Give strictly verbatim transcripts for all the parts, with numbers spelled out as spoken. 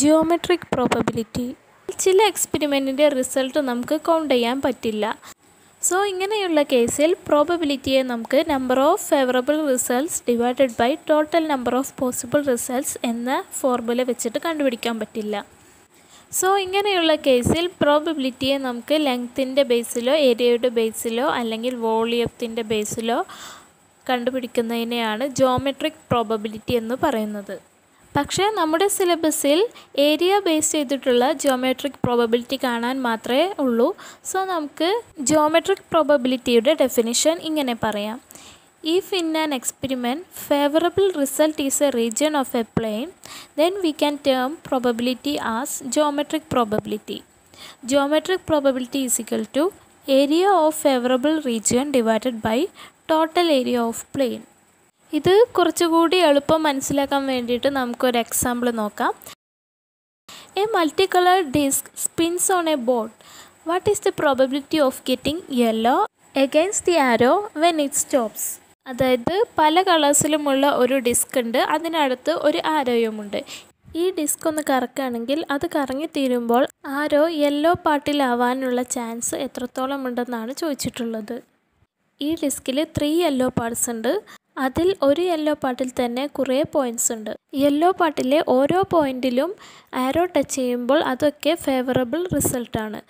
geometric probability. ചില എക്സ്പെരിമെൻറ്റിൻ്റെ result നമുക്ക് count ചെയ്യാൻ പറ്റില്ല. സോ ഇങ്ങനെയുള്ള കേസിൽ പ്രോബബിലിറ്റിയെ നമുക്ക് number of favourable results divided by total number of possible results എന്ന ഫോർമുല വെച്ചിട്ട് കണ്ടുപിടിക്കാൻ പറ്റില്ല. സോ ഇങ്ങനെയുള്ള കേസിൽ പ്രോബബിലിറ്റിയെ നമുക്ക് ലെങ്ത്തിൻ്റെ ബേസിലോ ഏരിയയുടെ ബേസിലോ അല്ലെങ്കിൽ വോളിയത്തിൻ്റെ ബേസിലോ കണ്ടുപിടിക്കുന്നതിനെയാണ് ജിയോമെട്രിക് പ്രോബബിലിറ്റി എന്ന് പറയുന്നത്. പക്ഷേ നമ്മുടെ സിലബസിൽ ഏരിയ ബേസ് ചെയ്തിട്ടുള്ള ജിയോമെട്രിക് പ്രോബബിലിറ്റി കാണാൻ മാത്രമേ ഉള്ളൂ. സോ നമുക്ക് ജിയോമെട്രിക് പ്രോബബിലിറ്റിയുടെ ഡെഫിനിഷൻ ഇങ്ങനെ പറയാം. If in an experiment favorable result is a region of a plane, then we can term probability as geometric probability. Geometric probability is equal to area of favorable region divided by total area of plane. ഇത് കുറച്ചുകൂടി എളുപ്പം മനസ്സിലാക്കാൻ വേണ്ടിയിട്ട് നമുക്കൊരു example നോക്കാം. A multicolored disc spins on a board. What is the probability of getting yellow against the arrow when it stops? അതായത് പല കളേഴ്സിലുമുള്ള ഒരു ഡിസ്ക് ഉണ്ട്, അതിനടുത്ത് ഒരു ആരോയുമുണ്ട്. ഈ ഡിസ്ക് ഒന്ന് കറക്കുകയാണെങ്കിൽ അത് കറങ്ങി തീരുമ്പോൾ ആരോ യെല്ലോ പാർട്ടിലാവാനുള്ള ചാൻസ് എത്രത്തോളം ഉണ്ടെന്നാണ് ചോദിച്ചിട്ടുള്ളത്. ഈ ഡിസ്കിൽ ത്രീ യെല്ലോ പാർട്സ് ഉണ്ട്. അതിൽ ഒരു യെല്ലോ പാർട്ടിൽ തന്നെ കുറേ പോയിൻറ്റ്സ് ഉണ്ട്. യെല്ലോ പാർട്ടിലെ ഓരോ പോയിൻറ്റിലും ആരോ ടച്ച് ചെയ്യുമ്പോൾ അതൊക്കെ ഫേവറബിൾ റിസൾട്ടാണ്.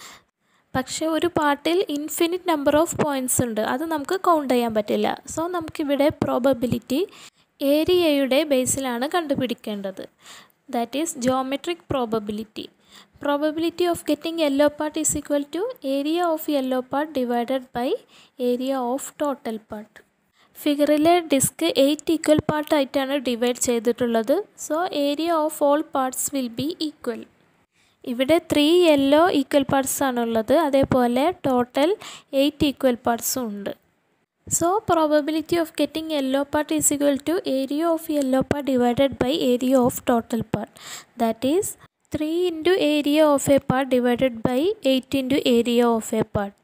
പക്ഷേ ഒരു പാർട്ടിൽ ഇൻഫിനിറ്റ് നമ്പർ ഓഫ് പോയിൻറ്റ്സ് ഉണ്ട്, അത് നമുക്ക് കൗണ്ട് ചെയ്യാൻ പറ്റില്ല. സോ നമുക്കിവിടെ പ്രോബബിലിറ്റി ഏരിയയുടെ ബേസിലാണ് കണ്ടുപിടിക്കേണ്ടത്. That is geometric probability. Probability of getting yellow part is equal to area of yellow part divided by area of total part. ഫിഗറിലെ ഡിസ്ക് എയ്റ്റ് ഈക്വൽ പാർട്ടായിട്ടാണ് ഡിവൈഡ് ചെയ്തിട്ടുള്ളത്. So area of all parts will be equal. ഇവിടെ three yellow equal parts ആണുള്ളത്, അതേപോലെ total eight equal പാർട്സും ഉണ്ട്. So probability of getting yellow part is equal to area of yellow part divided by area of total part. That is three into area of a part divided by eight into area of a part.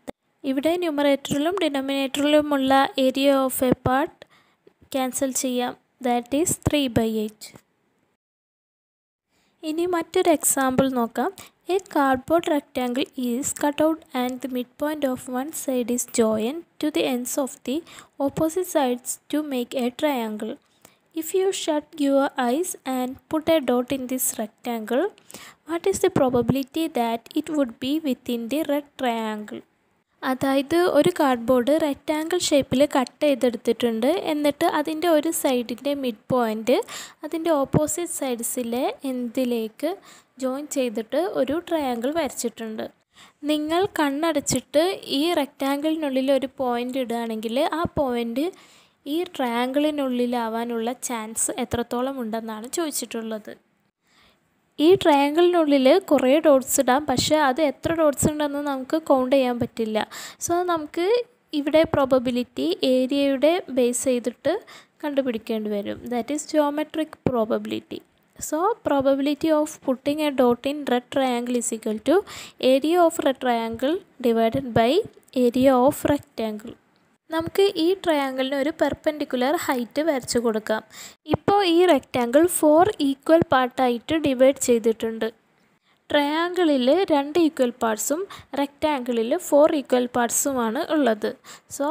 ഇവിടെ ന്യൂമറേറ്ററിലും ഡിനോമിനേറ്ററിലുമുള്ള area of a part cancel ചെയ്യാം. That is three by eight. ഇനി മറ്റൊരു example നോക്കാം. A cardboard rectangle is cut out and the mid point of one side is join to the ends of the opposite sides to make a triangle. If you shut your eyes and put a dot in this rectangle, what is the probability that it would be within the red triangle? അതായത് ഒരു cardboard rectangle ഷേപ്പിൽ cut ചെയ്തെടുത്തിട്ടുണ്ട്. എന്നിട്ട് അതിൻ്റെ ഒരു സൈഡിൻ്റെ mid point അതിൻ്റെ opposite സൈഡ്സിലെ എന്തിലേക്ക് ജോയിൻ ചെയ്തിട്ട് ഒരു ട്രയാങ്കിൾ വരച്ചിട്ടുണ്ട്. നിങ്ങൾ കണ്ണടച്ചിട്ട് ഈ റെക്റ്റാങ്കിളിനുള്ളിൽ ഒരു പോയിൻ്റ് ഇടുകയാണെങ്കിൽ ആ പോയിൻ്റ് ഈ ട്രയാങ്കിളിനുള്ളിലാവാനുള്ള ചാൻസ് എത്രത്തോളം ഉണ്ടെന്നാണ് ചോദിച്ചിട്ടുള്ളത്. ഈ ട്രയാങ്കിളിനുള്ളിൽ കുറേ ഡോട്ട്സ് ഇടാം, പക്ഷേ അത് എത്ര ഡോട്ട്സ് ഉണ്ടെന്ന് നമുക്ക് കൗണ്ട് ചെയ്യാൻ പറ്റില്ല. സോ നമുക്ക് ഇവിടെ പ്രോബബിലിറ്റി ഏരിയയുടെ ബേസ് ചെയ്തിട്ട് കണ്ടുപിടിക്കേണ്ടി വരും. That is geometric probability. So probability of putting a dot in red triangle is equal to area of red triangle divided by area of rectangle. നമുക്ക് ഈ ട്രയാങ്കിളിന് ഒരു പെർപെൻഡിക്കുലർ ഹൈറ്റ് വരച്ചു കൊടുക്കാം. ഇപ്പോൾ ഈ റെക്റ്റാങ്കിൾ ഫോർ ഈക്വൽ പാർട്ടായിട്ട് ഡിവൈഡ് ചെയ്തിട്ടുണ്ട്. ട്രയാങ്കിളിൽ രണ്ട് ഈക്വൽ പാർട്സും റെക്റ്റാങ്കിളിൽ ഫോർ ഈക്വൽ പാർട്സുമാണ് ഉള്ളത്. So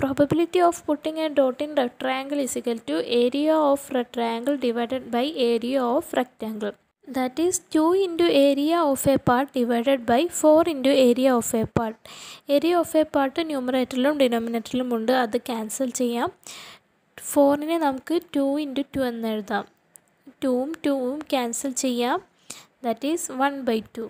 probability of putting a dot in red triangle is equal to area of red triangle divided by area of rectangle. That is two into area of a part divided by four into area of a part. Area of a part ന്യൂമറേറ്ററിലും ഡിനോമിനേറ്ററിലും ഉണ്ട്, അത് cancel ചെയ്യാം. ഫോറിനെ നമുക്ക് two into two എന്ന് എഴുതാം. ടൂവും ടൂവും ക്യാൻസൽ ചെയ്യാം. That is one by to.